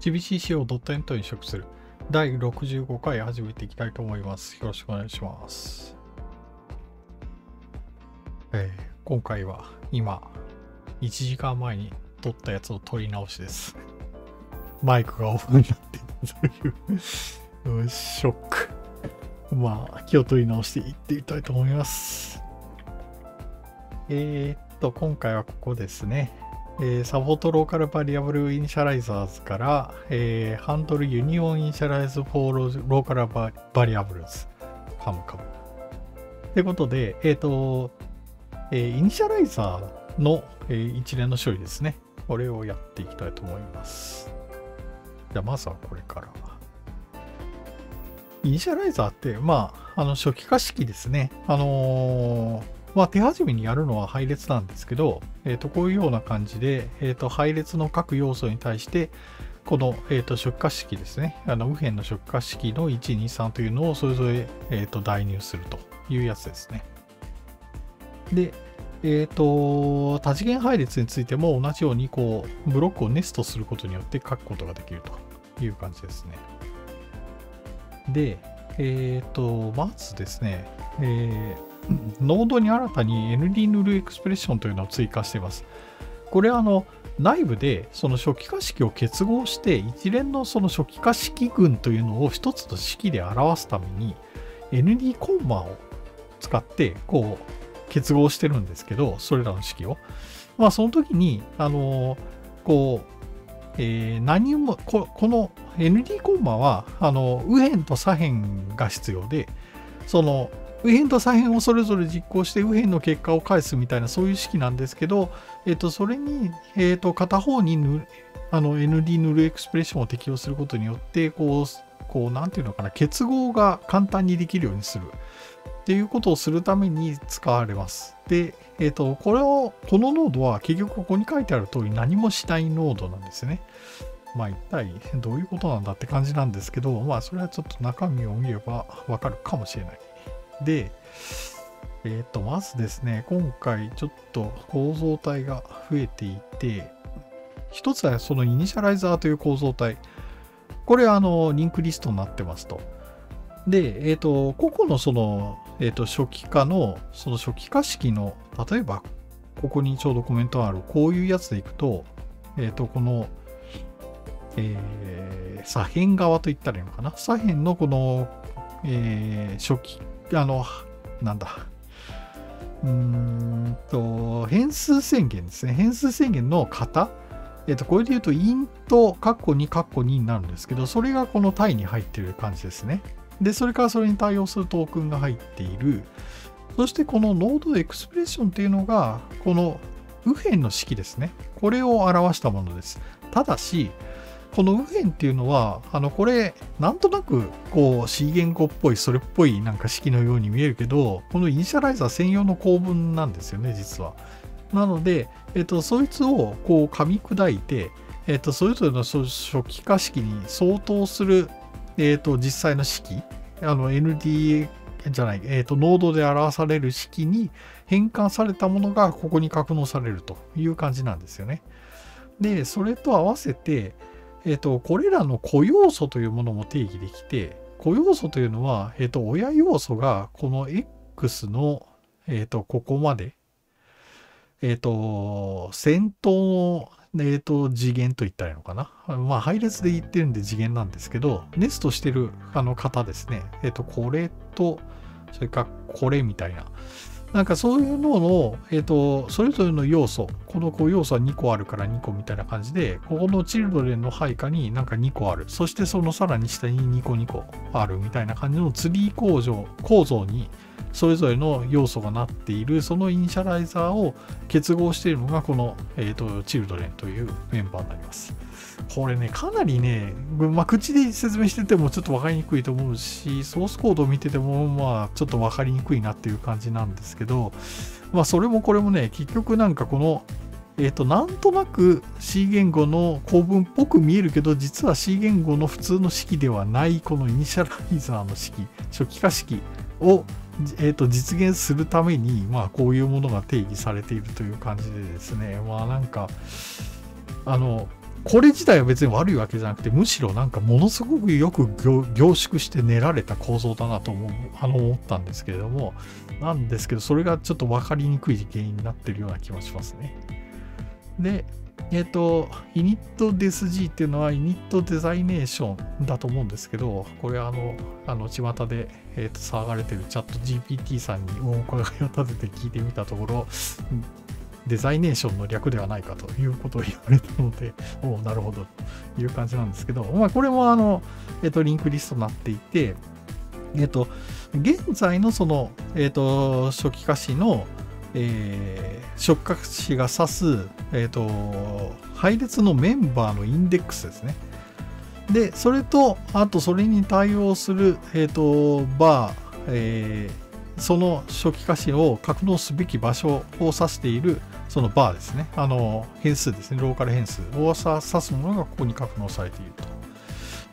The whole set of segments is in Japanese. gbcco. n と移植する第65回始めていきたいと思います。よろしくお願いします。今回は今1時間前に撮ったやつを撮り直しです。マイクがオフになってるというショック。まあ気を取り直していってみたいと思います。今回はここですね。サポートローカルバリアブルイニシャライザーズから、Handle Union Initializers for Local Variables カムカム。ということで、イニシャライザーの、一連の処理ですね。これをやっていきたいと思います。じゃあ、まずはこれから。イニシャライザーって、まあ、初期化式ですね。まあ、手始めにやるのは配列なんですけど、こういうような感じで、配列の各要素に対して、この、初期化式ですね、右辺の初期化式の1、2、3というのをそれぞれ、代入するというやつですね。で、多次元配列についても同じようにこうブロックをネストすることによって書くことができるという感じですね。で、まずですね、ノードに新たに ND ヌルエクスプレッションというのを追加しています。これは内部でその初期化式を結合して一連のその初期化式群というのを一つの式で表すために ND コンマを使ってこう結合してるんですけど、それらの式を。まあその時にこう何もこの ND コンマは右辺と左辺が必要で、その右辺と左辺をそれぞれ実行して右辺の結果を返すみたいな、そういう式なんですけど、それに、片方にND ヌルエクスプレッションを適用することによってこうなんていうのかな、結合が簡単にできるようにするっていうことをするために使われます。で、このノードは結局ここに書いてある通り何もしないノードなんですね。まあ一体どういうことなんだって感じなんですけど、まあそれはちょっと中身を見ればわかるかもしれない。で、まずですね、今回ちょっと構造体が増えていて、一つはそのイニシャライザーという構造体。これはリンクリストになってますと。で、個々のその、初期化の、その初期化式の、例えば、ここにちょうどコメントがある、こういうやつでいくと、この、左辺側といったらいいのかな。左辺のこの、初期、なんだ、変数宣言ですね。変数宣言の型。これで言うと、int、カッコ2、カッコ2になるんですけど、それがこの体に入っている感じですね。で、それからそれに対応するトークンが入っている。そして、このノードエクスプレッションというのが、この右辺の式ですね。これを表したものです。ただし、この右辺っていうのは、これ、なんとなく、こう、C 言語っぽい、それっぽいなんか式のように見えるけど、このイニシャライザー専用の構文なんですよね、実は。なので、そいつをこう噛み砕いて、それぞれの初期化式に相当する、実際の式、ND じゃない、ノードで表される式に変換されたものがここに格納されるという感じなんですよね。で、それと合わせて、これらの子要素というものも定義できて、子要素というのは、親要素がこの X の、ここまで、先頭の、次元といったらいいのかな。まあ、配列で言ってるんで次元なんですけど、ネストしてる型ですね。これと、それからこれみたいな。なんかそういうのの、それぞれの要素、この子要素は2個あるから2個みたいな感じで、ここのチルドレンの配下になんか2個ある。そしてそのさらに下に2個2個あるみたいな感じのツリー構造に、それぞれの要素がなっている、そのイニシャライザーを結合しているのが、この、チルドレンというメンバーになります。これね、かなりね、まあ、口で説明しててもちょっと分かりにくいと思うし、ソースコードを見てても、まあ、ちょっと分かりにくいなっていう感じなんですけど、まあ、それもこれもね、結局なんかこの、なんとなく C 言語の構文っぽく見えるけど、実は C 言語の普通の式ではない、このイニシャライザーの式、初期化式を、実現するために、まあ、こういうものが定義されているという感じでですね、まあなんか、これ自体は別に悪いわけじゃなくて、むしろなんかものすごくよく凝縮して練られた構造だなと思ったんですけれども、なんですけど、それがちょっと分かりにくい原因になってるような気もしますね。で、initDSG っていうのは initDesignation だと思うんですけど、これは巷で、騒がれてるチャット GPT さんにお伺いを立てて聞いてみたところ、デザイネーションの略ではないかということを言われたので、おなるほどという感じなんですけど、まあ、これもリンクリストになっていて、現在のその、初期化詞の、初期化詞が指す、配列のメンバーのインデックスですね。で、それと、あとそれに対応する、バー、その初期化詞を格納すべき場所を指しているそのバーですね。変数ですね。ローカル変数を指すものがここに格納されている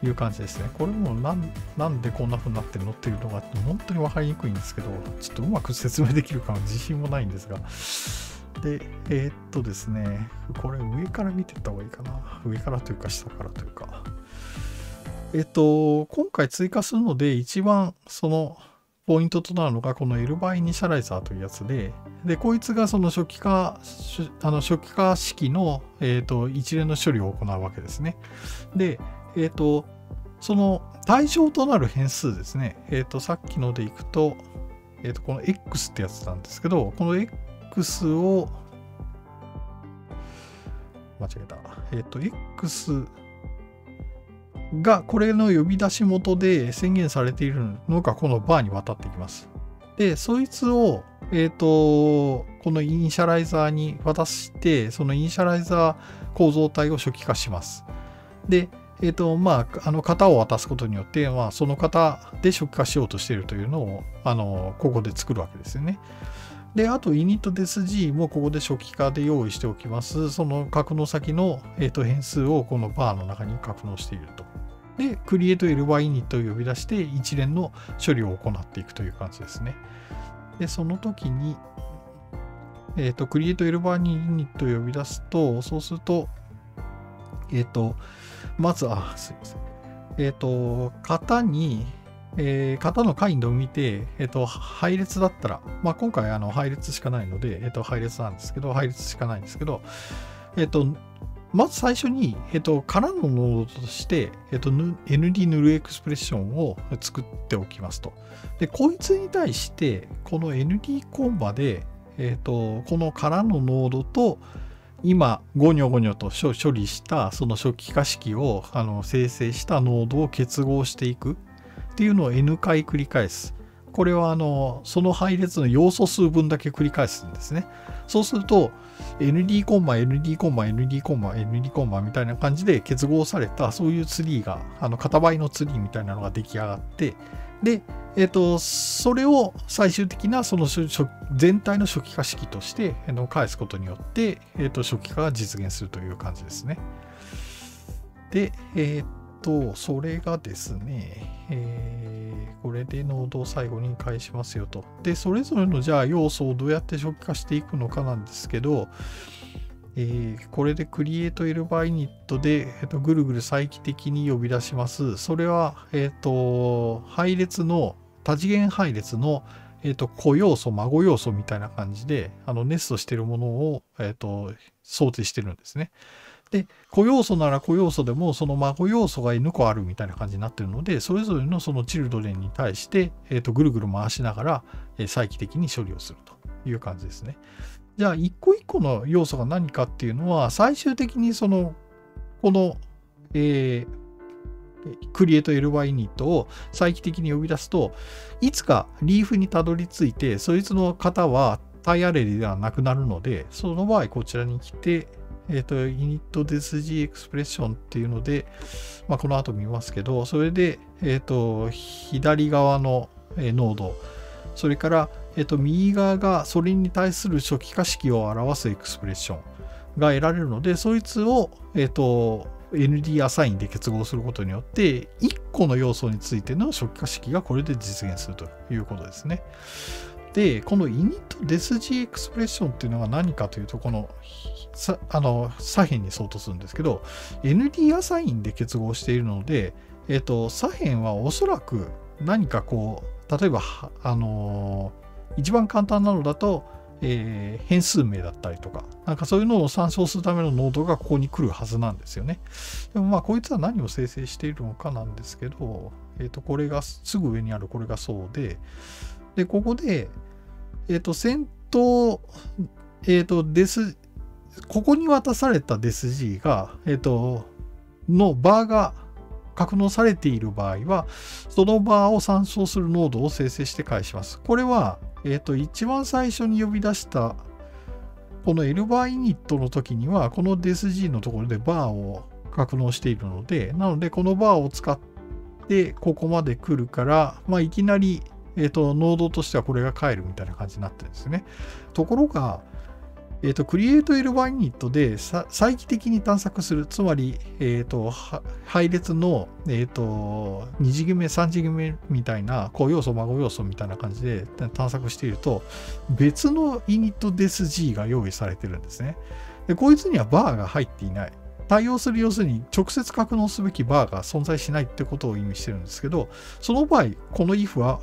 という感じですね。これもなんでこんな風になってるのっていうのが本当に分かりにくいんですけど、ちょっとうまく説明できるかは自信もないんですが。で、ですね、これ上から見ていった方がいいかな。上からというか下からというか。今回追加するので一番その、ポイントとなるのがこの L バイイニシャライザーというやつで、こいつがその初期化式の、一連の処理を行うわけですね。で、その対象となる変数ですね。さっきのでいくと、この X ってやつなんですけど、この X を、間違えた。Xがこれの呼び出し元で宣言されているのがこのバーに渡ってきます。で、そいつを、このイニシャライザーに渡して、そのイニシャライザー構造体を初期化します。で、型を渡すことによって、その型で初期化しようとしているというのを、ここで作るわけですよね。で、あと initDesg もここで初期化で用意しておきます。その格納先の、変数をこのバーの中に格納していると。で、createLYinit を呼び出して一連の処理を行っていくという感じですね。で、その時に、createLYinit を呼び出すと、そうすると、まず、すいません。型に、型のカインドを見て、配列だったら、今回配列しかないので、配列しかないんですけど、まず最初に、空のノードとして、ND ヌルエクスプレッションを作っておきますと。で、こいつに対して、この ND コンマで、この空のノードと、今、ゴニョゴニョと処理した、その初期化式を生成したノードを結合していく。っていうのを N 回繰り返す。これはその配列の要素数分だけ繰り返すんですね。そうすると ND コンマ ND コンマ ND コンマ ND コンマみたいな感じで結合されたそういうツリーが型倍のツリーみたいなのが出来上がって、で、それを最終的なその全体の初期化式として返すことによって、初期化が実現するという感じですね。で、それがですね、これでノードを最後に返しますよと。で、それぞれのじゃあ要素をどうやって初期化していくのかなんですけど、これで createLByInit で、ぐるぐる再帰的に呼び出します。それは、配列の、多次元配列の、子要素、孫要素みたいな感じで、ネストしているものを、想定してるんですね。で、子要素なら子要素でもその孫要素が N 個あるみたいな感じになってるので、それぞれのそのチルドレンに対して、ぐるぐる回しながら、再帰的に処理をするという感じですね。じゃあ、一個一個の要素が何かっていうのは、最終的にその、この、createLYinit を再帰的に呼び出すと、いつかリーフにたどり着いて、そいつの型はタイアレイではなくなるので、その場合こちらに来て、initDesg expression っていうので、この後見ますけど、それで、左側のノード、それから、右側がそれに対する初期化式を表すエクスプレッションが得られるので、そいつを、ND アサインで結合することによって、1個の要素についての初期化式がこれで実現するということですね。で、この init.desg エクスプレッションっていうのが何かというと、この左辺に相当するんですけど、ND アサインで結合しているので、左辺はおそらく何かこう、例えば、一番簡単なのだと、変数名だったりとか、なんかそういうのを参照するためのノードがここに来るはずなんですよね。でもまあ、こいつは何を生成しているのかなんですけど、これが、すぐ上にあるこれがそうで、で、ここで、先頭、ここに渡された desg が、のバーが格納されている場合は、そのバーを参照するノードを生成して返します。これは、一番最初に呼び出した、この L バー init の時には、この desg のところでバーを格納しているので、なので、このバーを使って、ここまで来るから、まあ、いきなり、ノードとしてはこれが返るみたいな感じになってるんですね。ところが、createLBinit で再帰的に探索する、つまり、配列の、2次元目、3次元目みたいな、子要素、孫要素みたいな感じで探索していると、別の init.desg が用意されてるんですね。で、こいつにはバーが入っていない。対応する、要するに直接格納すべきバーが存在しないってことを意味してるんですけど、その場合、この if は、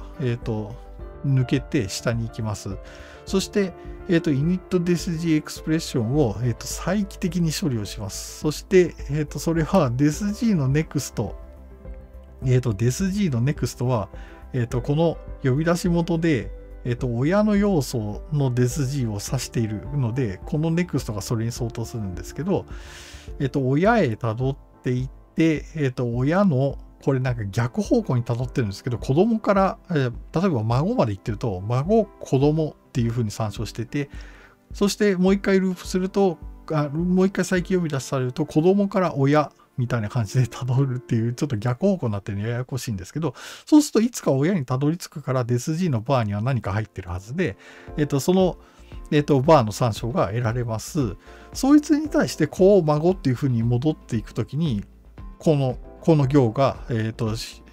抜けて下に行きます。そして、init.desg エクスプレッションを、再帰的に処理をします。そして、それは desg の next、desg の next は、この呼び出し元で、親の要素の desg を指しているので、この next がそれに相当するんですけど、親へ辿っていって、親のこれなんか逆方向に辿ってるんですけど、子供から、例えば孫まで行ってると、孫、子供っていうふうに参照してて、そしてもう一回ループすると、もう一回再起呼び出しされると、子供から親みたいな感じで辿るっていう、ちょっと逆方向になってるのでややこしいんですけど、そうするといつか親に辿り着くから、desg のバーには何か入ってるはずで、その、バーの参照が得られます。そいつに対して、子を孫っていうふうに戻っていくときに、この行が、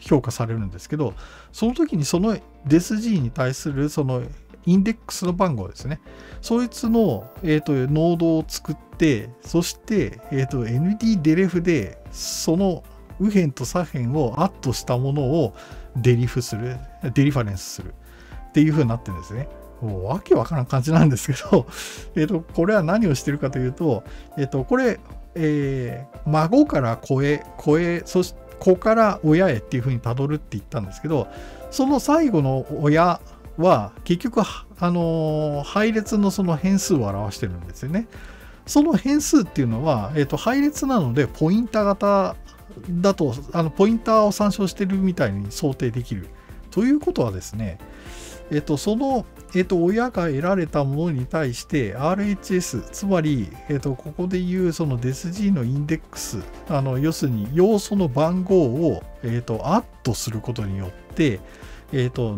評価されるんですけど、その時にその desg に対するそのインデックスの番号ですね。そいつの、ノードを作って、そして、nddelef でその右辺と左辺をアットしたものをデリファレンスするっていう風になってるんですね。もうわけわからん感じなんですけど、これは何をしてるかというと、これ、孫から子へ、そして子から親へっていうふうにたどるって言ったんですけど、その最後の親は結局、配列のその変数を表してるんですよね。その変数っていうのは、配列なのでポインター型だと、ポインターを参照してるみたいに想定できる。ということはですね、その、親が得られたものに対して、RHS、つまり、ここでいう、その desg のインデックス、要するに、要素の番号を、アットすることによって、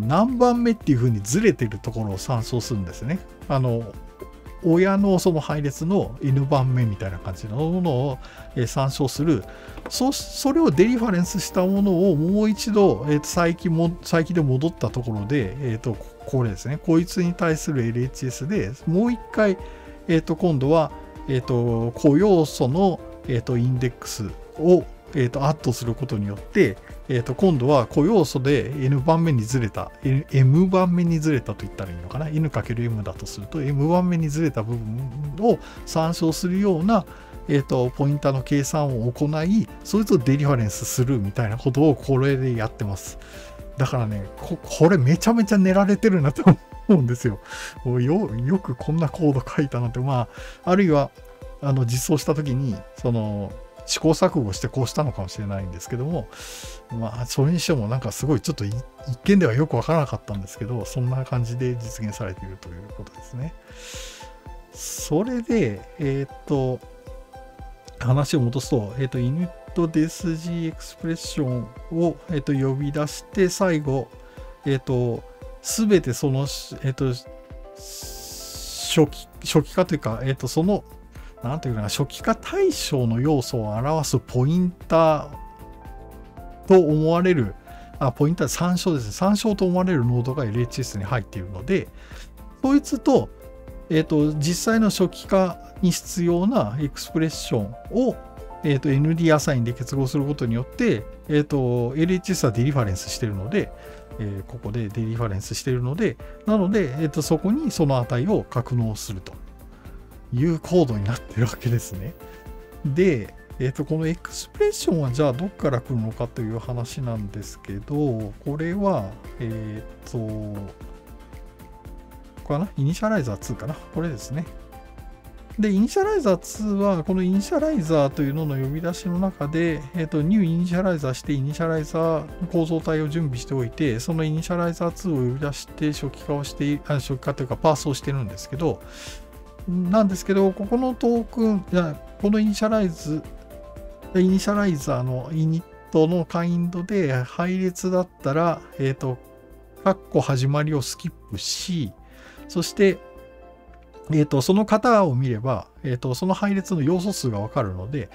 何番目っていうふうにずれてるところを参照するんですね。親のその配列の N 番目みたいな感じのものを参照する。それをデリファレンスしたものをもう一度、再起で戻ったところで、これですね。こいつに対する LHS で、もう一回、今度は、子要素の、インデックスを、アットすることによって、今度は子要素で N 番目にずれた、M 番目にずれたと言ったらいいのかな。N×M だとすると、M 番目にずれた部分を参照するような、ポインターの計算を行い、それとデリファレンスするみたいなことをこれでやってます。だからね、これめちゃめちゃ練られてるなと思うんですよ。よくこんなコード書いたなって、まあ、あるいは、実装したときに、試行錯誤してこうしたのかもしれないんですけども、まあ、それにしてもなんかすごいちょっと一見ではよくわからなかったんですけど、そんな感じで実現されているということですね。それで、話を戻すと、init.desg エクスプレッションを、呼び出して、最後、すべてその、初期化というか、その、なんていうかな、初期化対象の要素を表すポインターと思われる、ポインター参照ですね。参照と思われるノードが LHS に入っているので、そいつと、実際の初期化に必要なエクスプレッションを、ND アサインで結合することによって、LHS はデリファレンスしているので、ここでデリファレンスしているので、なので、そこにその値を格納するというコードになっているわけですね。で、このエクスプレッションはじゃあどっから来るのかという話なんですけど、これは、これかな？イニシャライザー2かな？これですね。で、イニシャライザー2は、このイニシャライザーというのの呼び出しの中で、new イニシャライザーして、イニシャライザー構造体を準備しておいて、そのイニシャライザー2を呼び出して、初期化をして、初期化というかパースをしてるんですけど、ここのトークン、このイニシャライザーのイニットのカインドで配列だったら、カッコ始まりをスキップし、そして、その型を見れば、その配列の要素数がわかるので、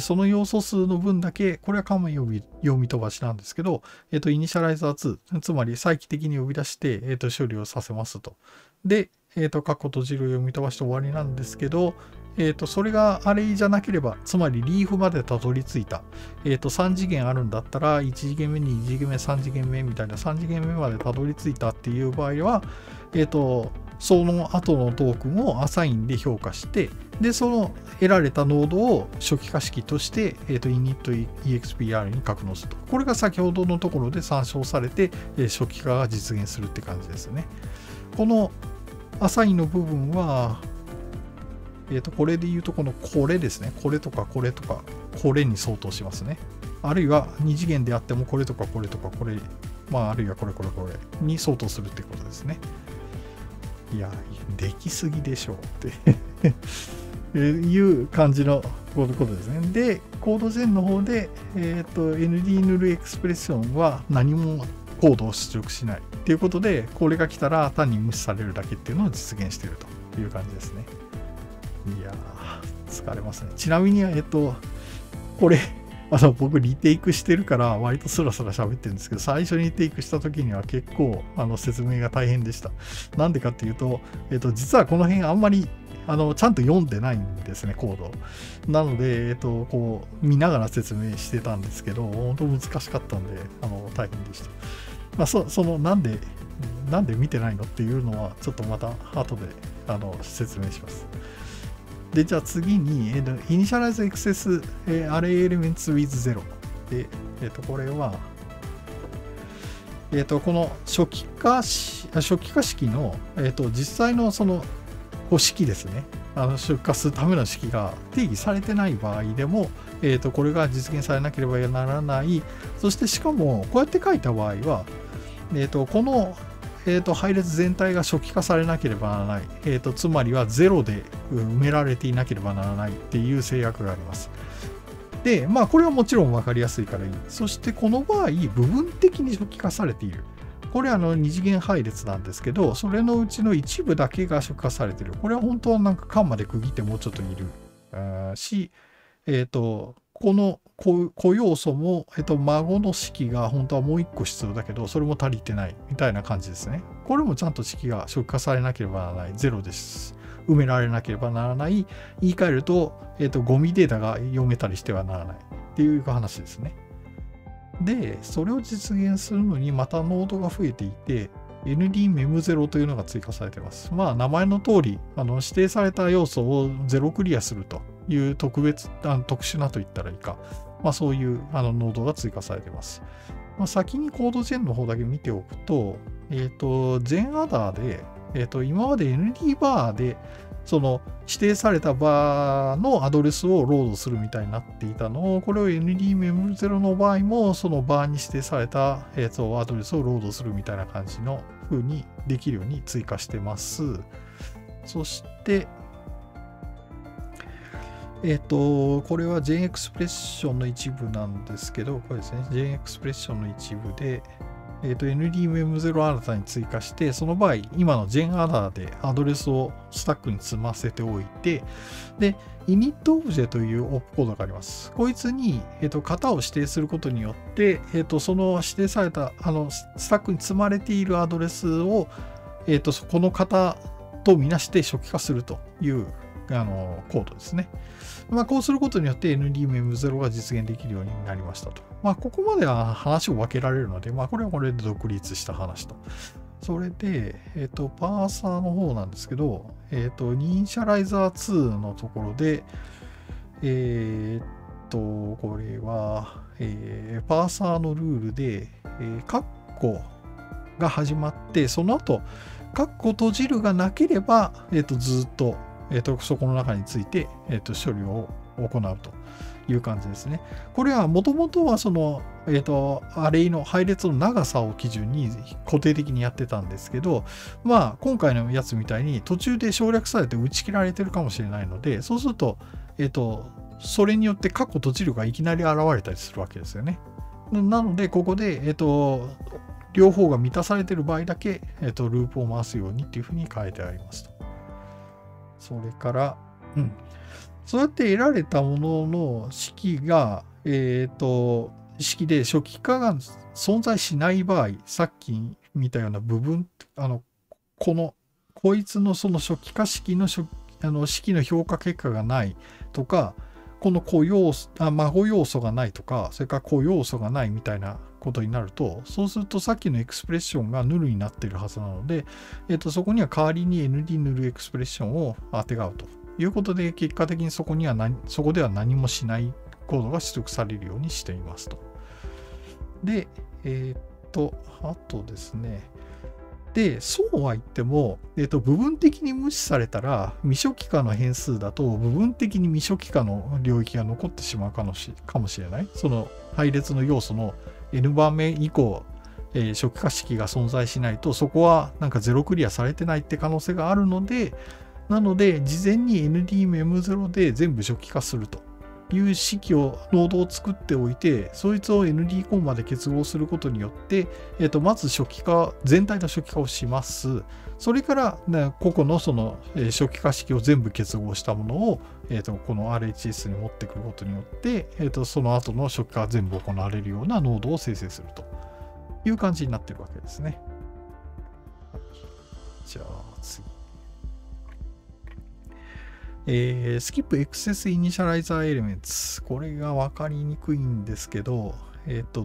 その要素数の分だけ、これはカムイ読み飛ばしなんですけど、イニシャライザー2、つまり再帰的に呼び出して、処理をさせますと。で、カッコ閉じるを読み飛ばして終わりなんですけど、それがアレイじゃなければ、つまりリーフまでたどり着いた。3次元あるんだったら、1次元目、2次元目、3次元目みたいな3次元目までたどり着いたっていう場合は、その後のトークンをアサインで評価して、で、その得られたノードを初期化式として、init.expr に格納すると。これが先ほどのところで参照されて、初期化が実現するって感じですね。このアサインの部分は、これで言うとこのこれですね。これとかこれとかこれに相当しますね。あるいは2次元であってもこれとかこれとかこれ、あるいはこれこれこれに相当するってことですね。いや、できすぎでしょうっていう感じのことですね。で、コードジェンの方で、ND ヌルエクスプレッションは何もコードを出力しないっていうことで、これが来たら単に無視されるだけっていうのを実現しているという感じですね。いやー、疲れますね。ちなみに、これ、僕、リテイクしてるから、割とスラスラ喋ってるんですけど、最初にリテイクした時には結構、説明が大変でした。なんでかっていうと、実はこの辺あんまり、ちゃんと読んでないんですね、コード。なので、こう、見ながら説明してたんですけど、本当難しかったんで、大変でした。なんで見てないのっていうのは、ちょっとまた、後で、説明します。で、じゃあ次に、Initialize Access Array Elements with 0 で、これは、この初期化式の、実際のその式ですね。初期化するための式が定義されてない場合でも、これが実現されなければならない。そしてしかも、こうやって書いた場合は、この配列全体が初期化されなければならない。つまりは0で埋められていなければならないっていう制約があります。で、これはもちろん分かりやすいからいい。そしてこの場合、部分的に初期化されている。これは2次元配列なんですけど、それのうちの一部だけが初期化されている。これは本当はなんかカンマで区切ってもうちょっといるし、この子要素も、孫の式が本当はもう一個必要だけど、それも足りてないみたいな感じですね。これもちゃんと式が初期化されなければならない。0です。埋められなければならない。言い換えると、ゴミデータが読めたりしてはならないっていう話ですね。で、それを実現するのにまたノードが増えていて、ND Mem0 というのが追加されています。名前の通り、指定された要素を0クリアすると。いう特殊なと言ったらいいか、そういうノードが追加されています。先にコードジェンの方だけ見ておくと、GenAddressで、今まで ND バーでその指定されたバーのアドレスをロードするみたいになっていたのを、これを ND Mem0 の場合もそのバーに指定された、アドレスをロードするみたいな感じの風にできるように追加してます。そして、これは GenExpression の一部なんですけど、これですね、GenExpression の一部で、ND Mem0 新たに追加して、その場合、今の GenAddress でアドレスをスタックに積ませておいて、で、initObj というオプコードがあります。こいつに、型を指定することによって、その指定された、スタックに積まれているアドレスを、この型とみなして初期化するという、コードですね。まあ、こうすることによって ND Mem0 が実現できるようになりましたと。まあ、ここまでは話を分けられるので、まあ、これはこれで独立した話と。それで、パーサーの方なんですけど、イニシャライザー2のところで、これは、パーサーのルールで、カッコが始まって、その後、カッコ閉じるがなければ、ずっと、そこの中について、処理を行うという感じですね。これはもともとはその、アレイの配列の長さを基準に固定的にやってたんですけど、まあ、今回のやつみたいに途中で省略されて打ち切られてるかもしれないので、そうすると、それによってカッコ閉じるがいきなり現れたりするわけですよね。なので、ここで、両方が満たされてる場合だけ、ループを回すようにっていうふうに書いてありますと。それから、そうやって得られたものの式が、式で初期化が存在しない場合、さっき見たような部分、こいつのその初期化式の式の評価結果がないとか、この孫要素がないとか、それから子要素がないみたいなことになると、そうするとさっきのエクスプレッションがヌルになっているはずなので、そこには代わりに ND ヌルエクスプレッションをあてがうと。いうことで、結果的にそこでは何もしないコードが出力されるようにしていますと。で、あとですね。で、そうは言っても、部分的に無視されたら、未初期化の変数だと、部分的に未初期化の領域が残ってしまうかもしれない。その配列の要素の N 番目以降、初期化式が存在しないと、そこはなんかゼロクリアされてないって可能性があるので、なので、事前に ND Mem0 で全部初期化するという式を、ノードを作っておいて、そいつを ND コンマで結合することによって、まず初期化、全体の初期化をします。それから、個々のその初期化式を全部結合したものを、この RHS に持ってくることによって、その後の初期化が全部行われるようなノードを生成するという感じになってるわけですね。じゃあ、次。スキップエクセスイニシャライザーエレメンツ。これが分かりにくいんですけど、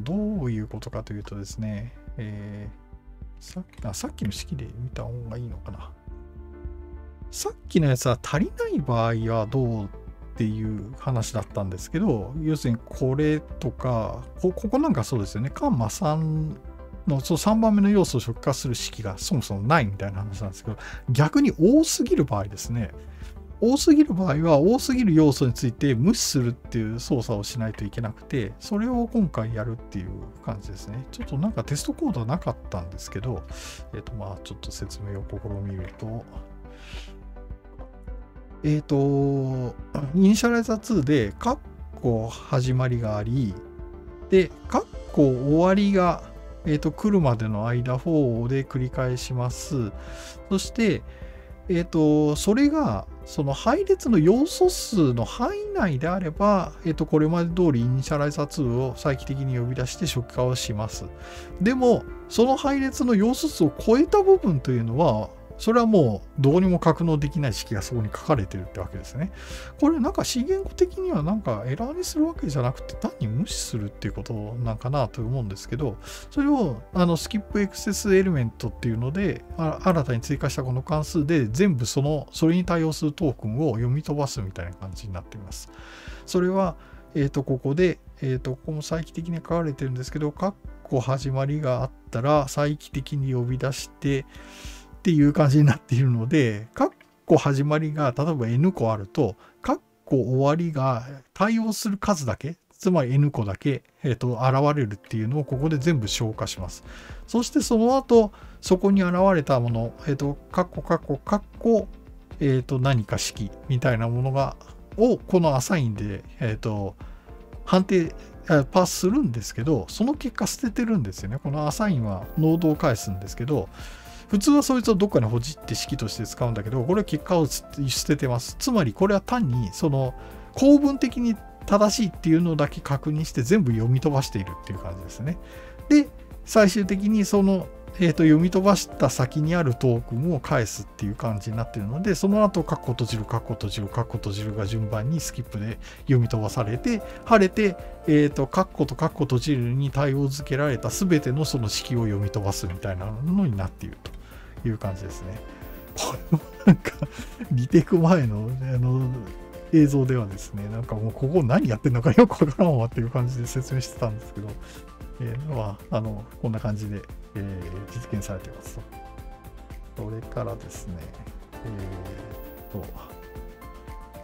どういうことかというとですね、さっきの式で見た方がいいのかな。さっきのやつは足りない場合はどうっていう話だったんですけど、要するにこれとか、ここなんかそうですよね。カンマ3の3番目の要素を初期化する式がそもそもないみたいな話なんですけど、逆に多すぎる場合ですね。多すぎる場合は多すぎる要素について無視するっていう操作をしないといけなくて、それを今回やるっていう感じですね。ちょっとなんかテストコードはなかったんですけど、まあちょっと説明を試みると、イニシャライザー2で、カッコ始まりがあり、で、カッコ終わりが、来るまでの間4で繰り返します。そして、それが、その配列の要素数の範囲内であれば、これまで通りイニシャライザー2を再帰的に呼び出して初期化をします。でも、その配列の要素数を超えた部分というのは、それはもうどうにも格納できない式がそこに書かれてるってわけですね。これなんか C 言語的にはなんかエラーにするわけじゃなくて単に無視するっていうことなんかなと思うんですけど、それをスキップエクセスエレメントっていうので新たに追加したこの関数で全部それに対応するトークンを読み飛ばすみたいな感じになっています。それは、ここで、ここも再帰的に書かれてるんですけど、カッコ始まりがあったら再帰的に呼び出して、っていう感じになっているので、カッコ始まりが例えば N 個あると、カッコ終わりが対応する数だけ、つまり N 個だけ、現れるっていうのをここで全部消化します。そしてその後、そこに現れたもの、カッコカッコカッコ、何か式みたいなものをこのアサインで、判定、パスするんですけど、その結果捨ててるんですよね。このアサインはノードを返すんですけど、普通はそいつをどっかにほじって式として使うんだけど、これは結果を捨ててます。つまりこれは単にその構文的に正しいっていうのだけ確認して全部読み飛ばしているっていう感じですね。で、最終的にその、読み飛ばした先にあるトークンを返すっていう感じになっているので、その後カッコ閉じるカッコ閉じるカッコ閉じるが順番にスキップで読み飛ばされて、晴れて、カッコとカッコ閉じるに対応付けられた全てのその式を読み飛ばすみたいなのになっているという感じですね。これもなんかリテイク前の映像ではですね、なんかもうここ何やってんのかよくわからんわっていう感じで説明してたんですけど、まあ、こんな感じで、実現されています。それからですね、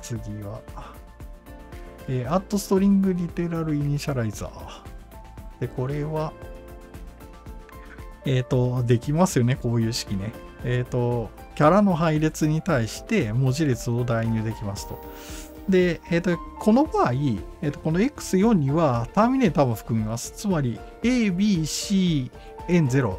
次は、@String Literal Initializer。で、これは、できますよね、こういう式ね。キャラの配列に対して文字列を代入できますと。で、この場合、この X4 にはターミネーターも含みます。つまり A、B、C、N0、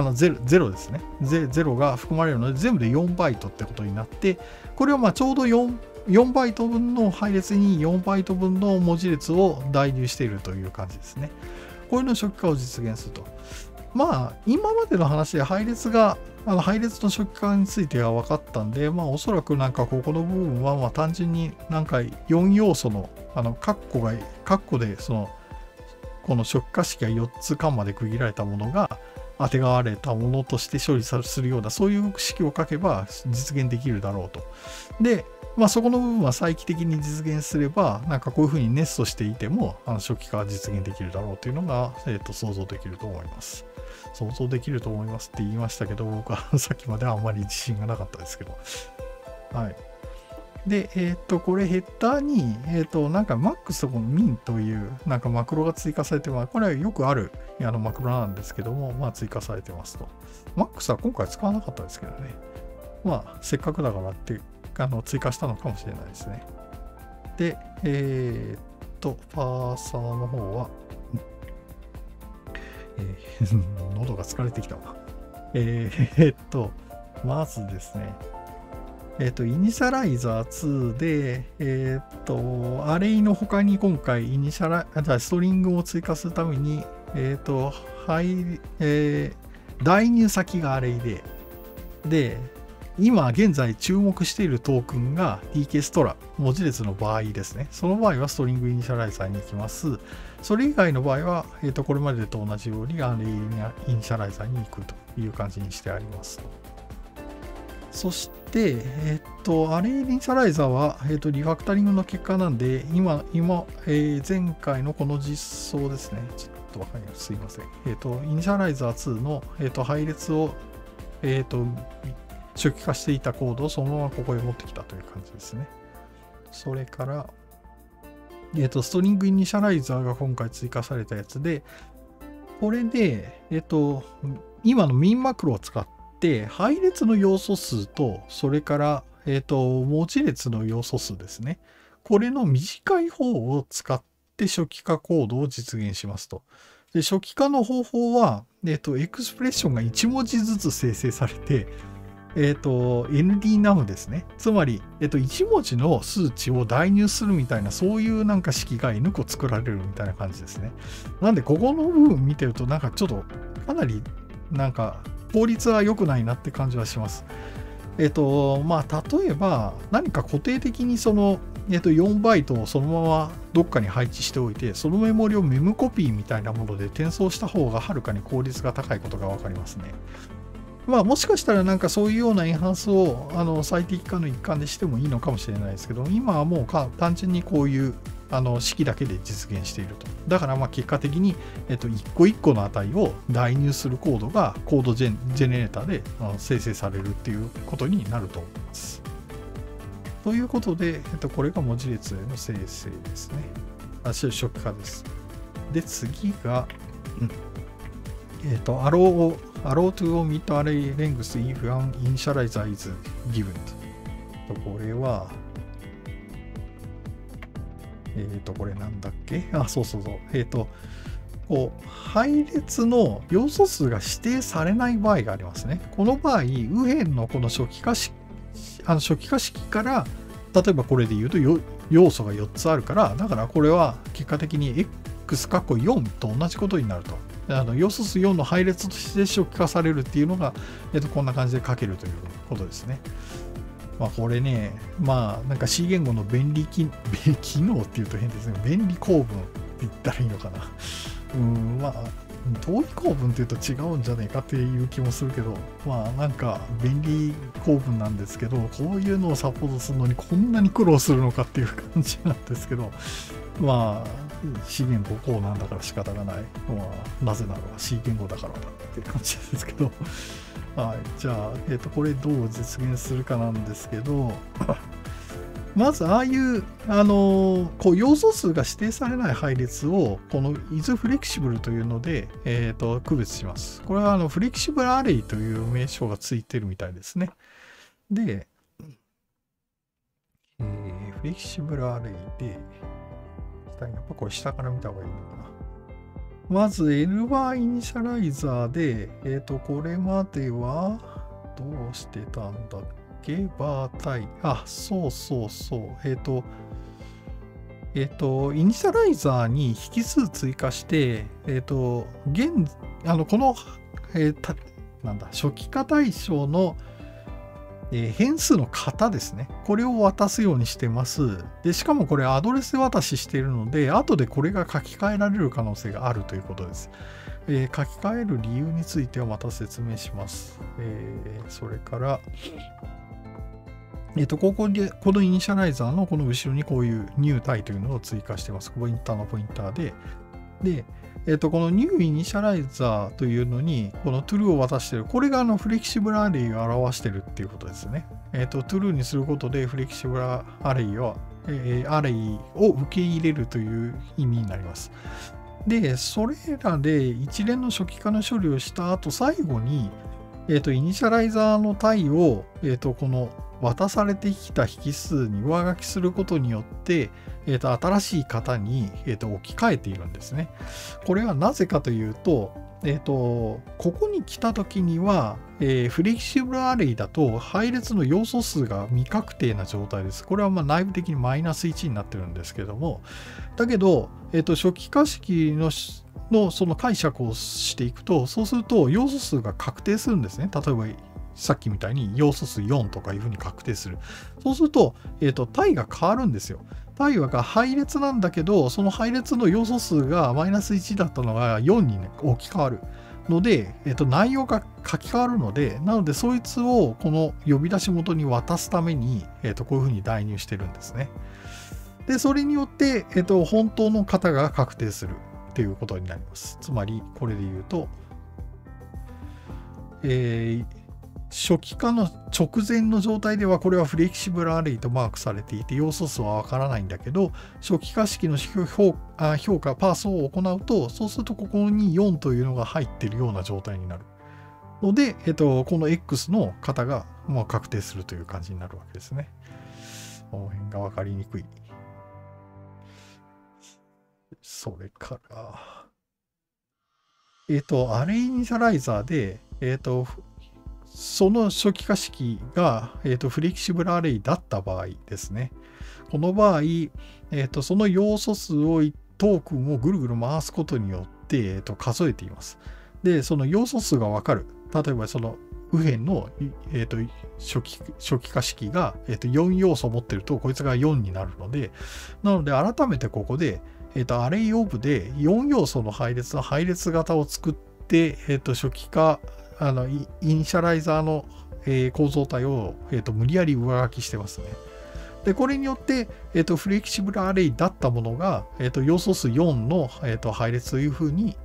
0ですね。0が含まれるので全部で4バイトってことになって、これはまあちょうど4バイト分の配列に4バイト分の文字列を代入しているという感じですね。こういうの初期化を実現すると。まあ、今までの話で配列の初期化については分かったんで、まあ、おそらくなんかここの部分はまあ単純になんか4要素の、カッコでその、この初期化式が4つ間まで区切られたものが、当てがわれたものとして処理するような、そういう式を書けば実現できるだろうと。で、まあ、そこの部分は再帰的に実現すれば、なんかこういうふうにネストしていても、初期化は実現できるだろうというのが、想像できると思います。想像できると思いますって言いましたけど、僕はさっきまであんまり自信がなかったですけど。はい。で、これヘッダーに、なんか MAX と MIN という、なんかマクロが追加されてます。これはよくあるマクロなんですけども、まあ追加されてますと。MAX は今回使わなかったですけどね。まあ、せっかくだからって、追加したのかもしれないですね。で、パーサーの方は、喉が疲れてきたわ。まずですね、イニシャライザー2で、アレイの他に今回、ストリングを追加するために、代入先がアレイで、今現在注目しているトークンが TK ストラ、文字列の場合ですね。その場合はストリングイニシャライザーに行きます。それ以外の場合は、これまでと同じようにアレイイニシャライザーに行くという感じにしてあります。そして、アレイイニシャライザーは、リファクタリングの結果なんで、前回のこの実装ですね。ちょっとわかります。すいません。イニシャライザー2の、配列を、初期化していたコードをそのままここへ持ってきたという感じですね。それから、ストリングイニシャライザーが今回追加されたやつで、これで、今の min マクロを使って、配列の要素数と、それから、文字列の要素数ですね。これの短い方を使って初期化コードを実現しますと。で初期化の方法は、エクスプレッションが1文字ずつ生成されて、ND Mem ですね。つまり、1文字の数値を代入するみたいな、そういうなんか式が N 個作られるみたいな感じですね。なんで、ここの部分見てると、なんかちょっと、かなり、なんか、効率は良くないなって感じはします。まあ、例えば、何か固定的にその、4バイトをそのままどっかに配置しておいて、そのメモリをメムコピーみたいなもので転送した方がはるかに効率が高いことがわかりますね。まあもしかしたらなんかそういうようなエンハンスを最適化の一環でしてもいいのかもしれないですけど、今はもう単純にこういう式だけで実現していると。だからまあ結果的に一個一個の値を代入するコードがコードジェネレーターで生成されるっていうことになると思います。ということで、これが文字列への生成ですね。初期化です。で、次が、Allow to omit array length if an initializer is given. これは、これなんだっけ？あ、そうそうそう。こう配列の要素数が指定されない場合がありますね。この場合、右辺のこの初期化式から、例えばこれで言うと要素が4つあるから、だからこれは結果的に x(4) と同じことになると。要素数4の配列として初期化されるっていうのが、こんな感じで書けるということですね。まあこれね、まあなんか C 言語の便利機能っていうと変ですね。便利構文って言ったらいいのかな。まあ遠い構文っていうと違うんじゃねえかっていう気もするけど、まあなんか便利構文なんですけど、こういうのをサポートするのにこんなに苦労するのかっていう感じなんですけど、まあC 言語こうなんだから仕方がない。まあ、なぜなら C 言語だからだっていう感じですけど。はい。じゃあ、これどう実現するかなんですけど、まず、ああいう、こう要素数が指定されない配列を、この isFlexible というので、区別します。これはフレキシブルアレイという名称がついてるみたいですね。で、フレキシブルアレイで、やっぱこれ下から見た方がいいのかな。まず NY イニシャライザーで、これまではどうしてたんだっけ？バー対、あ、そうそうそう。イニシャライザーに引数追加して、この、なんだ、初期化対象の変数の型ですね。これを渡すようにしてます。で、しかもこれアドレス渡ししているので、後でこれが書き換えられる可能性があるということです。書き換える理由についてはまた説明します。それから、ここで、このイニシャライザーのこの後ろにこういう new 対というのを追加してます。ポインターのポインターで。で、この new イニシャライザーというのに、この true を渡している。これがフレキシブルアレイを表しているっていうことですね。true にすることでフレキシブルアレイを、受け入れるという意味になります。で、それらで一連の初期化の処理をした後、最後に、イニシャライザーの対を、この渡されてきた引数に上書きすることによって、新しい型に、置き換えているんですね。これはなぜかというと、ここに来た時には、フレキシブルアレイだと配列の要素数が未確定な状態です。これはまあ内部的にマイナス1になってるんですけども、だけど、初期化式のその解釈をしていくと、そうすると要素数が確定するんですね。例えばさっきみたいに要素数4とかいうふうに確定する。そうすると、対が変わるんですよ。対は配列なんだけど、その配列の要素数がマイナス1だったのが4に、ね、置き換わるので、内容が書き換わるので、なのでそいつをこの呼び出し元に渡すために、こういうふうに代入してるんですね。で、それによって、本当の型が確定するっていうことになります。つまり、これで言うと、初期化の直前の状態ではこれはフレキシブルアレイとマークされていて要素数はわからないんだけど、初期化式の評価パースを行うと、そうするとここに4というのが入っているような状態になるので、この X の型がもう確定するという感じになるわけですね。この辺が分かりにくい。それから、アレイイニシャライザーで、その初期化式が、フレキシブルアレイだった場合ですね。この場合、その要素数をトークンをぐるぐる回すことによって、数えています。で、その要素数がわかる。例えばその右辺の、初期化式が、4要素を持っているとこいつが4になるので、なので改めてここで、アレイオブで4要素の配列の配列型を作って、初期化イニシャライザーの構造体を無理やり上書きしてますね。で、これによってフレキシブルアレイだったものが要素数4の配列というふうに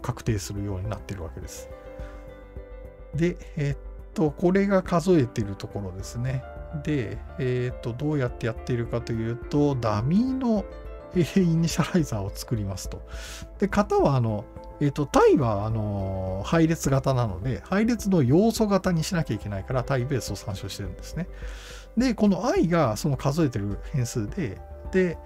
確定するようになっているわけです。で、これが数えているところですね。で、どうやってやっているかというと、ダミーのイニシャライザーを作りますと。で、型は対は配列型なので、配列の要素型にしなきゃいけないから、対ベースを参照してるんですね。で、この i がその数えてる変数で、で、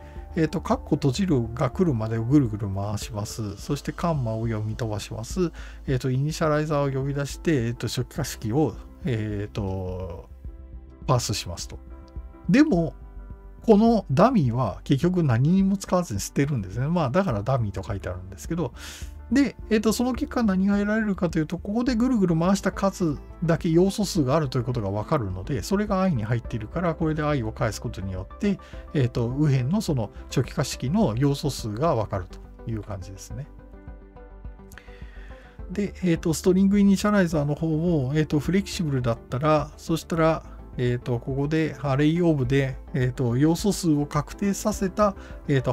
カッコ閉じるが来るまでをぐるぐる回します。そしてカンマを読み飛ばします。イニシャライザーを呼び出して、初期化式を、パースしますと。でも、このダミーは結局何にも使わずに捨てるんですね。まあ、だからダミーと書いてあるんですけど、で、その結果何が得られるかというと、ここでぐるぐる回した数だけ要素数があるということがわかるので、それが i に入っているから、これで i を返すことによって、右辺のその初期化式の要素数がわかるという感じですね。で、ストリングイニシャライザーの方も、フレキシブルだったら、そしたら、ここでアレイオブで、要素数を確定させた、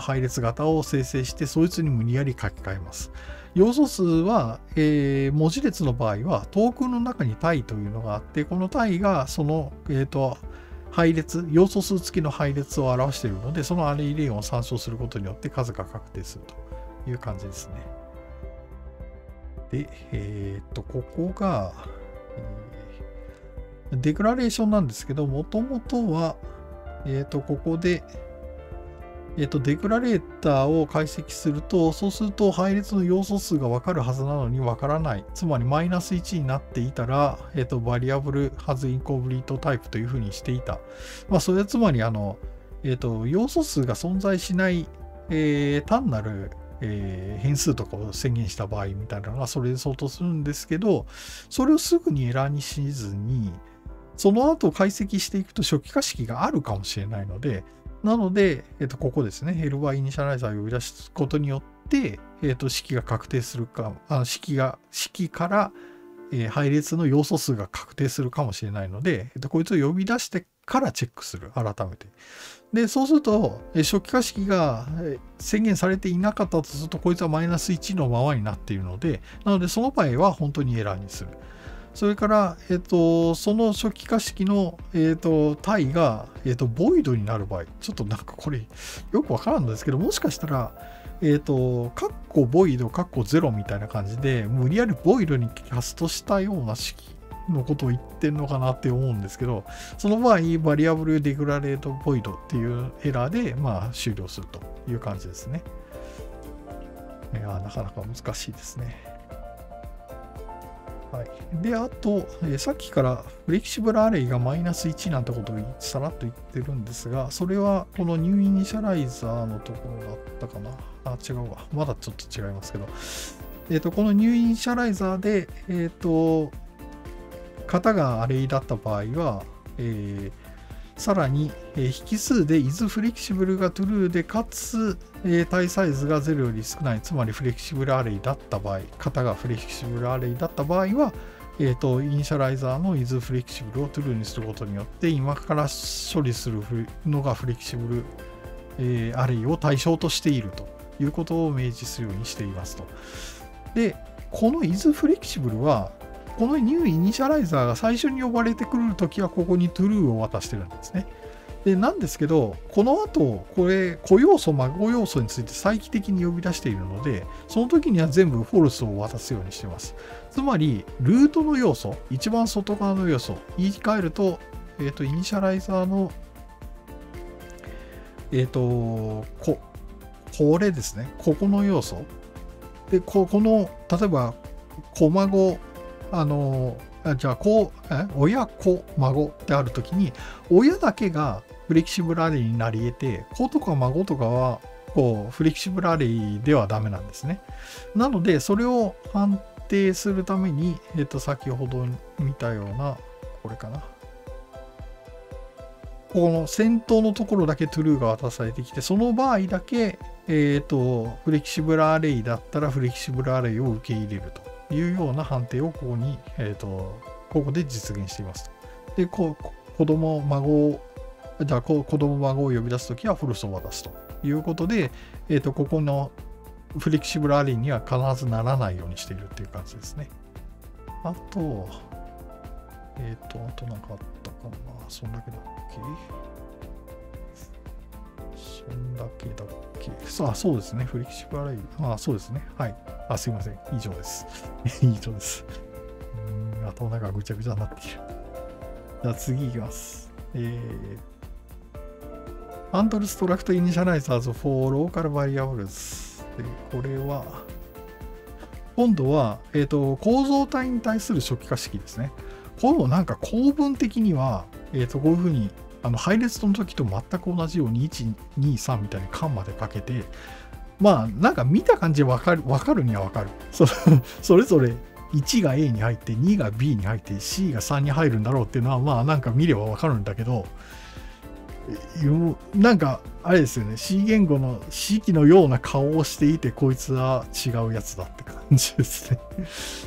配列型を生成して、そいつに無理やり書き換えます。要素数は、文字列の場合はトークンの中に単位というのがあって、この単位がその、配列、要素数付きの配列を表しているので、そのアレイレーンを参照することによって数が確定するという感じですね。で、ここが、デクラレーションなんですけど、もともとは、ここで、デクラレーターを解析すると、そうすると配列の要素数が分かるはずなのに分からない。つまり、マイナス1になっていたら、バリアブルハズインコンプリートタイプというふうにしていた。まあ、それはつまり、要素数が存在しない、単なる、変数とかを宣言した場合みたいなのがそれで相当するんですけど、それをすぐにエラーにしずに、その後解析していくと初期化式があるかもしれないので、なので、ここですね、ヘルバーイニシャライザーを呼び出すことによって、式が確定するか、式から、配列の要素数が確定するかもしれないので、こいつを呼び出してからチェックする、改めて。で、そうすると、初期化式が宣言されていなかったとすると、こいつはマイナス1のままになっているので、なので、その場合は本当にエラーにする。それから、その初期化式の、単位が、ボイドになる場合、ちょっとなんかこれ、よくわからんのですけど、もしかしたら、カッコボイド、カッコ0みたいな感じで、無理やりボイドにキャストしたような式のことを言ってんのかなって思うんですけど、その場合、バリアブルデクラレートボイドっていうエラーで、まあ、終了するという感じですね。いや、なかなか難しいですね。はい。で、あと、さっきからフレキシブルアレイがマイナス1なんてことをさらっと言ってるんですが、それはこのニューイニシャライザーのところだったかな。あ、違うわ。まだちょっと違いますけど。このニューイニシャライザーで、型がアレイだった場合は、さらに、引数で is フレキシブルが true で、かつ、対サイズが0より少ない、つまりフレキシブルアレイだった場合、型がフレキシブルアレイだった場合は、イニシャライザーの is フレキシブルを true にすることによって、今から処理するのがフレキシブル、アレイを対象としているということを明示するようにしていますと。で、この is フレキシブルは、このニューイニシャライザーが最初に呼ばれてくるときは、ここに true を渡してるんですね。で、なんですけど、この後、これ、子要素、孫要素について再帰的に呼び出しているので、その時には全部 false を渡すようにしています。つまり、ルートの要素、一番外側の要素、言い換えると、イニシャライザーの、これですね、ここの要素。で、この、例えば、子孫、じゃあ親子孫ってあるときに、親だけがフレキシブルアレイになり得て、子とか孫とかはこうフレキシブルアレイではダメなんですね。なので、それを判定するために、先ほど見たようなこれかな、この先頭のところだけ true が渡されてきて、その場合だけ、フレキシブルアレイだったらフレキシブルアレイを受け入れるというような判定をここに、ここで実現しています。で、子供孫を呼び出すときはフォルスを渡すということで、ここのフレキシブルアレイには必ずならないようにしているっていう感じですね。あと、あとなんかあったかな。そんだけだっけ？そうですね。フレキシブルアレイ。そうですね。はい。すいません。以上です。以上です。頭の中がぐちゃぐちゃになっている。じゃあ次いきます。Handle Struct Initializers for Local Variables。これは、今度は、構造体に対する初期化式ですね。これもなんか構文的には、こういうふうに配列の時と全く同じように1、2、3みたいにカンマでかけて、まあなんか見た感じで分かるには分かる。それぞれ1が A に入って2が B に入って C が3に入るんだろうっていうのはまあなんか見れば分かるんだけど、なんかあれですよね、 C 言語の C 機のような顔をしていてこいつは違うやつだって感じですね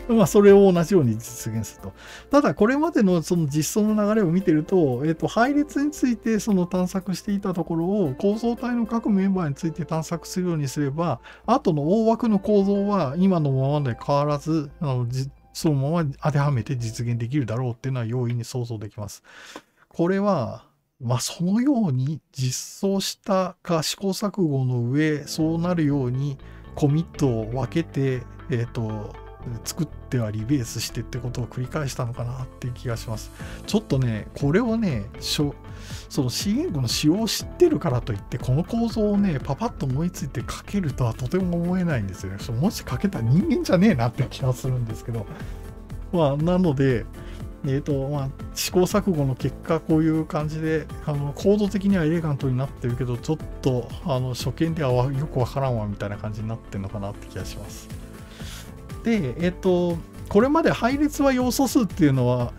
まあそれを同じように実現すると。ただこれまでのその実装の流れを見てると、配列についてその探索していたところを構造体の各メンバーについて探索するようにすれば、後の大枠の構造は今のままで変わらずそのまま当てはめて実現できるだろうっていうのは容易に想像できます。これはまあそのように実装したか試行錯誤の上、そうなるようにコミットを分けて、作ってはリベースしてってことを繰り返したのかなっていう気がします。ちょっとね、これをね、その C 言語の仕様を知ってるからといって、この構造をね、パパッと思いついて書けるとはとても思えないんですよね。もし書けた人間じゃねえなって気がするんですけど。まあなので、まあ、試行錯誤の結果こういう感じで構造的にはエレガントになってるけど、ちょっと初見ではよくわからんわみたいな感じになってるのかなって気がします。で、これまで配列は要素数っていうのは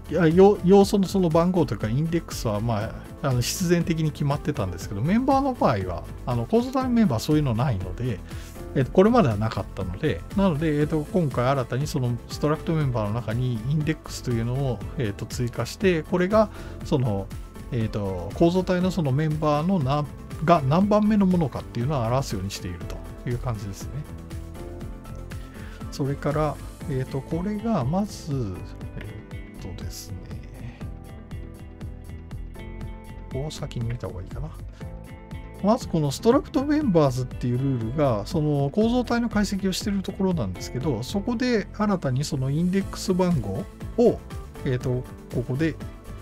要素のその番号というかインデックスはまあ必然的に決まってたんですけど、メンバーの場合は構造体メンバーはそういうのないので、これまではなかったので、なので、今回新たにそのストラクトメンバーの中にインデックスというのを、追加して、これがその、構造体のそのメンバーのが何番目のものかっていうのを表すようにしているという感じですね。それから、これがまず、ですね、ここを先に見た方がいいかな。まずこのストラクトメンバーズっていうルールがその構造体の解析をしているところなんですけど、そこで新たにそのインデックス番号を、ここで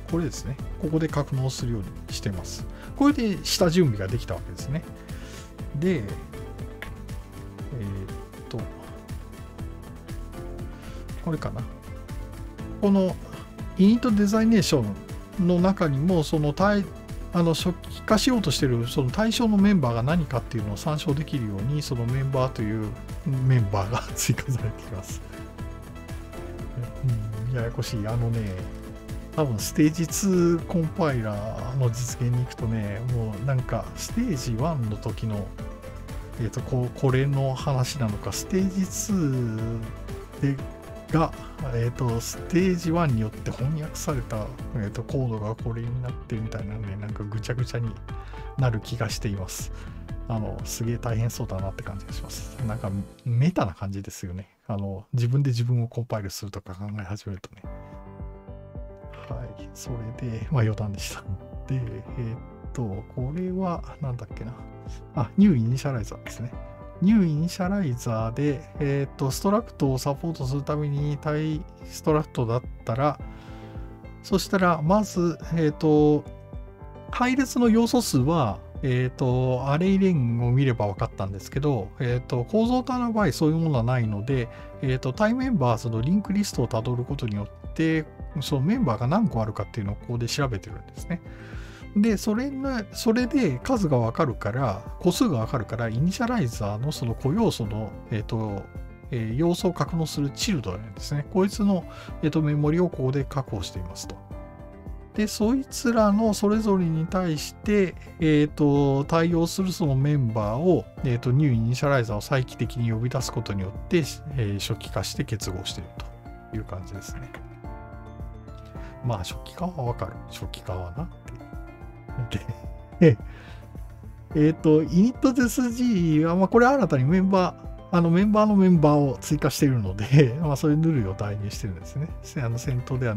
これですね、ここで格納するようにしています。これで下準備ができたわけですね。でこれかな、このイニットデザイネーションの中にもその初期化しようとしているその対象のメンバーが何かっていうのを参照できるように、そのメンバーというメンバーが追加されています。ややこしい。多分ステージ2コンパイラーの実現に行くとね、もうなんかステージ1の時の、これの話なのか、ステージ2が、ステージ1によって翻訳された、コードがこれになってみたいなね、なんかぐちゃぐちゃになる気がしています。すげえ大変そうだなって感じがします。なんかメタな感じですよね。自分で自分をコンパイルするとか考え始めるとね。はい、それで、まあ余談でした。で、これはなんだっけな。あ、ニューイニシャライザーですね。ニューイニシャライザーで、ストラクトをサポートするために対ストラクトだったら、そしたら、まず、配列の要素数は、アレイレンを見れば分かったんですけど、構造体の場合そういうものはないので、対メンバーズのリンクリストをたどることによって、そのメンバーが何個あるかっていうのをここで調べてるんですね。で、それで数が分かるから、個数が分かるから、イニシャライザーのその個要素の、要素を格納するチルドレンですね。こいつの、メモリをここで確保していますと。で、そいつらのそれぞれに対して、対応するそのメンバーを、ニューイニシャライザーを再帰的に呼び出すことによって、初期化して結合しているという感じですね。まあ、初期化は分かる。初期化はな。で、initSG は、まあ、これ新たにメンバーを追加しているので、まあ、そういうヌルを代入してるんですね。先頭では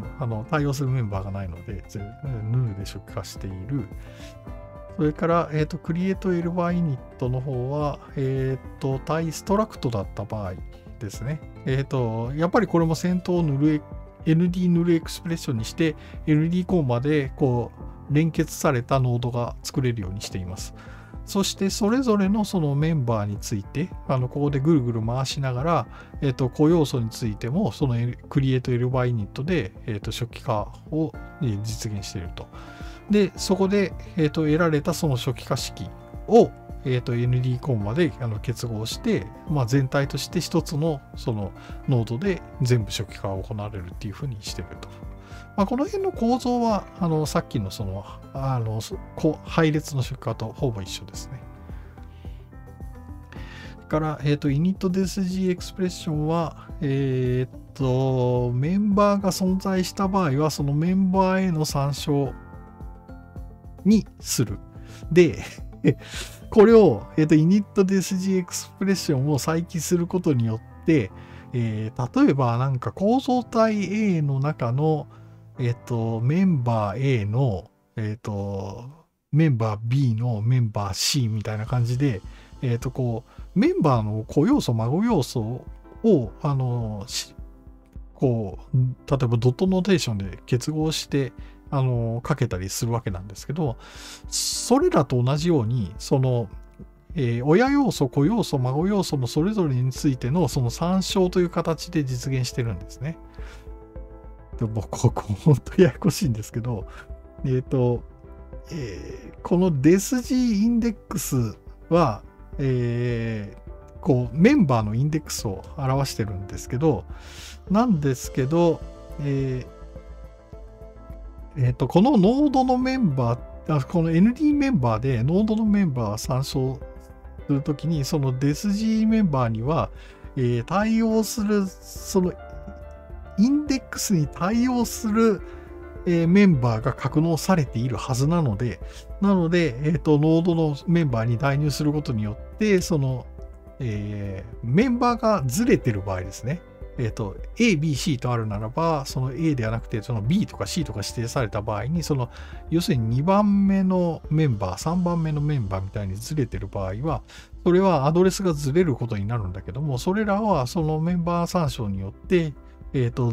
対応するメンバーがないので、ヌルで初期化している。それから、createLbyInit の方は、対ストラクトだった場合ですね。やっぱりこれも先頭をND ヌルエクスプレッションにして、ND コーマで、こう、連結されたノードが作れるようにしています。そしてそれぞれのそのメンバーについて、ここでぐるぐる回しながら、個要素についても、その CreateLBinit で、初期化を実現していると。で、そこで、得られたその初期化式を、ND コンマで結合して、全体として一つのそのノードで全部初期化が行われるっていうふうにしていると。この辺の構造はさっきのその配列の初期化とほぼ一緒ですね。から、initDSG エクスプレッションは、メンバーが存在した場合はそのメンバーへの参照にする。でこれを、initDSG エクスプレッションを再帰することによって、例えばなんか構造体 A の中の、メンバー A の、メンバー B のメンバー C みたいな感じで、こうメンバーの子要素孫要素を例えばドットノーテーションで結合してかけたりするわけなんですけど、それらと同じようにその親要素、子要素、孫要素のそれぞれについてのその参照という形で実現してるんですね。でもここ本当ややこしいんですけど、この DSG インデックスは、メンバーのインデックスを表してるんですけど、このノードのメンバーってこの ND メンバーでノードのメンバーを参照するときに、その DSG メンバーには、対応する、そのインデックスに対応する、メンバーが格納されているはずなので、ノードのメンバーに代入することによって、その、メンバーがずれてる場合ですね。A、B、C とあるならば、その A ではなくて、その B とか C とか指定された場合に、その、要するに2番目のメンバー、3番目のメンバーみたいにずれてる場合は、それはアドレスがずれることになるんだけども、それらはそのメンバー参照によって、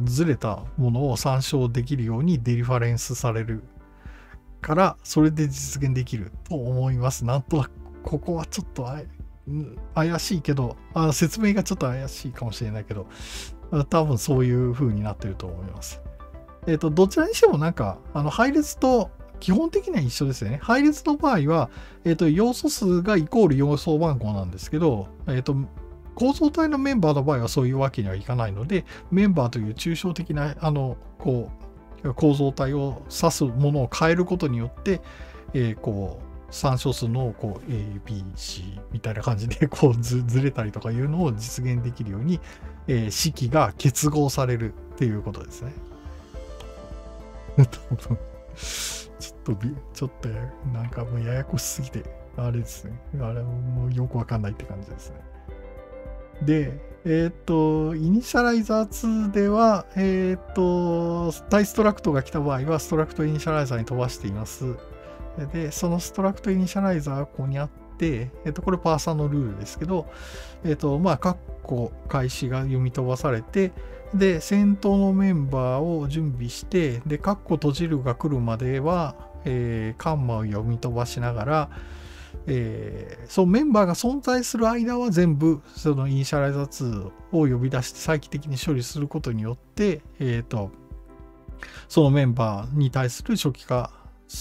ずれたものを参照できるようにデリファレンスされるから、それで実現できると思います。なんとなく、ここはちょっと怪しいけど、説明がちょっと怪しいかもしれないけど、多分そういう風になってると思います。どちらにしてもなんか、配列と基本的には一緒ですよね。配列の場合は、要素数がイコール要素番号なんですけど、構造体のメンバーの場合はそういうわけにはいかないので、メンバーという抽象的な、構造体を指すものを変えることによって、参照数のA、B、C みたいな感じでずれたりとかいうのを実現できるように、式が結合されるっていうことですね。ちょっとなんかもうややこしすぎて、あれですね。あれもうよくわかんないって感じですね。で、イニシャライザー2では、対ストラクトが来た場合は、ストラクトイニシャライザーに飛ばしています。で、そのストラクトイニシャライザーがここにあって、これパーサーのルールですけど、カッコ開始が読み飛ばされて、で、先頭のメンバーを準備して、で、カッコ閉じるが来るまでは、カンマを読み飛ばしながら、そのメンバーが存在する間は全部、そのイニシャライザー2を呼び出して再帰的に処理することによって、そのメンバーに対する初期化処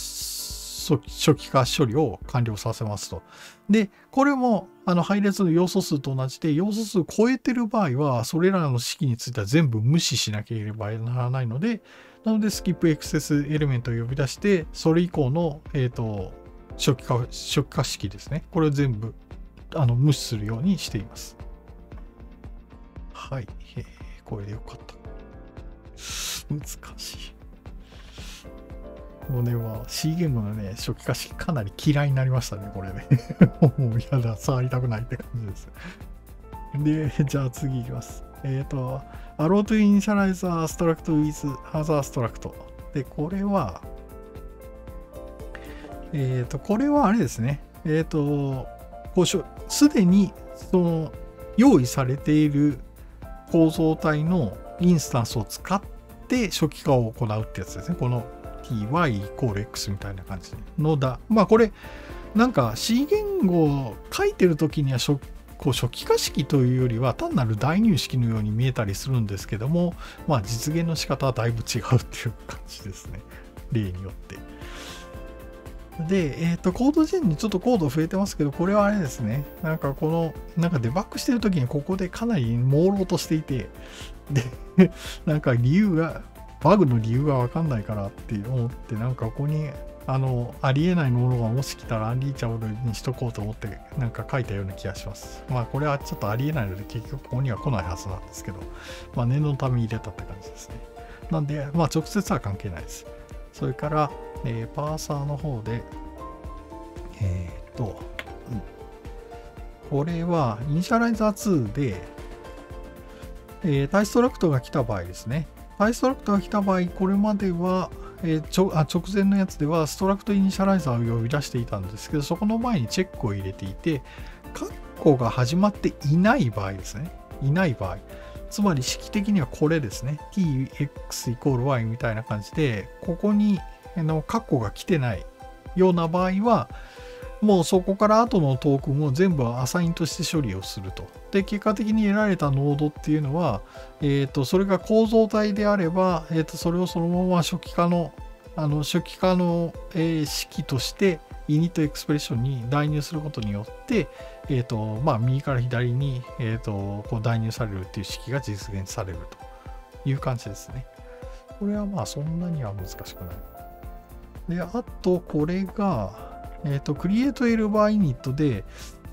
理を完了させますと。で、これも配列の要素数と同じで、要素数を超えてる場合は、それらの式については全部無視しなければならないので、スキップエクセスエレメントを呼び出して、それ以降の、初期化式ですね。これを全部無視するようにしています。はい。これでよかった。難しい。もうね、C ゲームのね、初期化式かなり嫌いになりましたね、これね。もうやだ、触りたくないって感じです。で、じゃあ次いきます。Allow to initialize a struct with other struct。で、これはあれですね。すでにその用意されている構造体のインスタンスを使って初期化を行うってやつですね。この y イコール x みたいな感じのだ。まあこれなんか C 言語を書いてる時にはこう初期化式というよりは単なる代入式のように見えたりするんですけども、まあ実現の仕方はだいぶ違うっていう感じですね、例によって。で、コードジェンにちょっとコード増えてますけど、これはあれですね。なんかこの、なんかデバッグしてる時にここでかなり朦朧としていて、で、なんか理由が、バグの理由がわかんないからって思って、なんかここに、ありえないものがもし来たらアンリーチャブルにしとこうと思って、なんか書いたような気がします。まあこれはちょっとありえないので、結局ここには来ないはずなんですけど、まあ念のため入れたって感じですね。なんで、まあ直接は関係ないです。それから、パーサーの方で、これはイニシャライザー2で、対ストラクトが来た場合ですね。対ストラクトが来た場合、これまでは、直前のやつではストラクトイニシャライザーを呼び出していたんですけど、そこの前にチェックを入れていて、カッコが始まっていない場合ですね。いない場合。つまり式的にはこれですね。tx イコール y みたいな感じで、ここにカッコが来てないような場合は、もうそこから後のトークンを全部アサインとして処理をすると。で、結果的に得られたノードっていうのは、それが構造体であれば、それをそのまま初期化の式として、イニットエクスプレッションに代入することによって、まあ、右から左に、こう代入されるっていう式が実現されるという感じですね。これはまあ、そんなには難しくない。で、あと、これが、createElb_init で、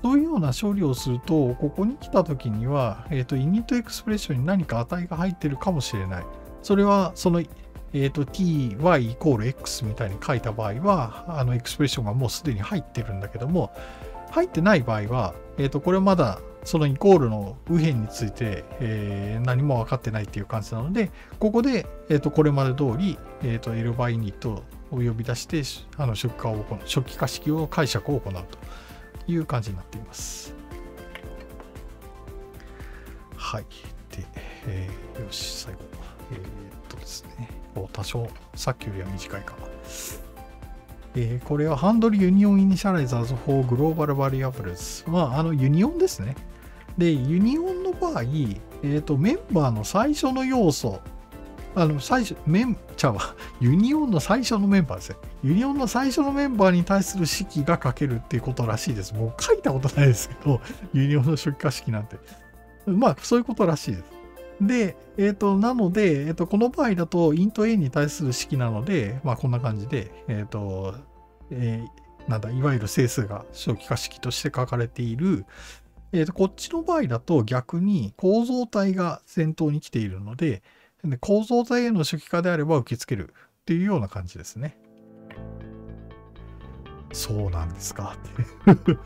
そういうような処理をすると、ここに来たときには、イニットエクスプレッションに何か値が入ってるかもしれない。それは、その、ty イコール x みたいに書いた場合は、エクスプレッションがもうすでに入ってるんだけども、入ってない場合は、これまだそのイコールの右辺について、何も分かってないっていう感じなので、ここで、これまで通り、elb_init を呼び出して、初期化式を解釈を行うという感じになっています。はい。で、よし、最後。ですね。多少さっきよりは短いかな。これは Handle Union Initializers for Global Variables。まあ、ユニオンですね。で、ユニオンの場合、メンバーの最初の要素、ユニオンの最初のメンバーですね。ユニオンの最初のメンバーに対する式が書けるっていうことらしいです。もう書いたことないですけど、ユニオンの初期化式なんて。まあ、そういうことらしいです。で、なので、この場合だと、int a に対する式なので、まあ、こんな感じで、いわゆる整数が初期化式として書かれている。こっちの場合だと、逆に構造体が先頭に来ているので、構造体への初期化であれば受け付けるっていうような感じですね。そうなんですかって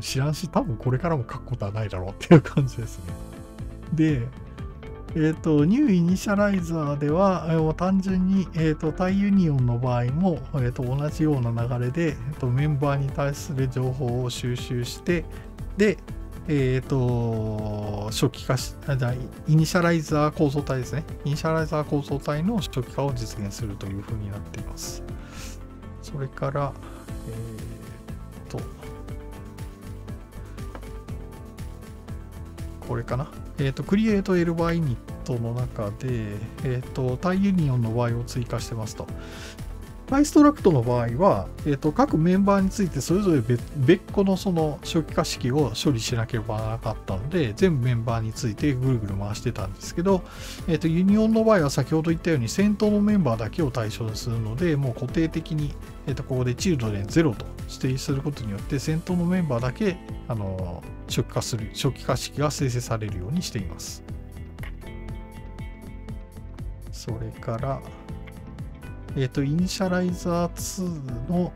知らんし、多分これからも書くことはないだろうっていう感じですね。で、new initializer では、単純に、対ユニオンの場合も、同じような流れで、メンバーに対する情報を収集して、で、初期化し、イニシャライザー構造体ですね。イニシャライザー構造体の初期化を実現するというふうになっています。それから、これかな。createElb_init の中で、対ユニオンの場合を追加してますと。対ストラクトの場合は、各メンバーについてそれぞれ別個のその初期化式を処理しなければならなかったので、全部メンバーについてぐるぐる回してたんですけど、ユニオンの場合は先ほど言ったように先頭のメンバーだけを対象にするので、もう固定的に、ここでチルドレン0と指定することによって、先頭のメンバーだけ、初期化式が生成されるようにしています。それから、イニシャライザー2の、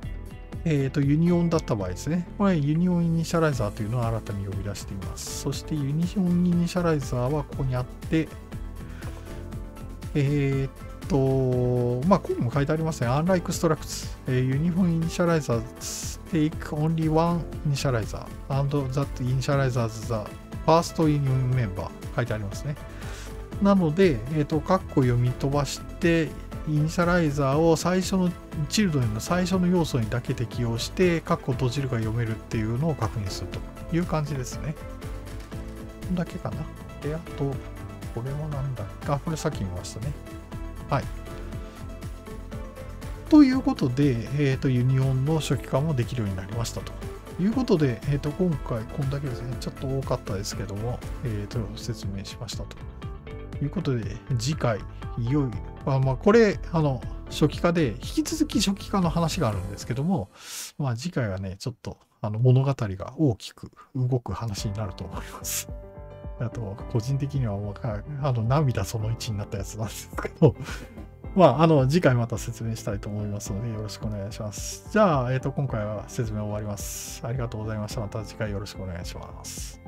ユニオンだった場合ですね。これはユニオンイニシャライザーというのを新たに呼び出しています。そしてユニオンイニシャライザーはここにあって、まあ、ここにも書いてありますね。Unlike Structs, Uniform Initializers take only one Initializer and that Initializer is the first Union member 書いてありますね。なので、カッコ読み飛ばして、イニシャライザーを最初のチルドレンの最初の要素にだけ適用してカッコ閉じるが読めるっていうのを確認するという感じですね。こんだけかな。で、あとこれはなんだっけ、あ、これさっき見ましたね。はい。ということで、ユニオンの初期化もできるようになりましたと。いうことで、今回こんだけですね、ちょっと多かったですけども、説明しましたと。いうことで、次回、いよいよ、これ、初期化で、引き続き初期化の話があるんですけども、次回はね、ちょっと、物語が大きく動く話になると思います。あと、個人的には、涙その1になったやつなんですけど、次回また説明したいと思いますので、よろしくお願いします。じゃあ、今回は説明終わります。ありがとうございました。また次回よろしくお願いします。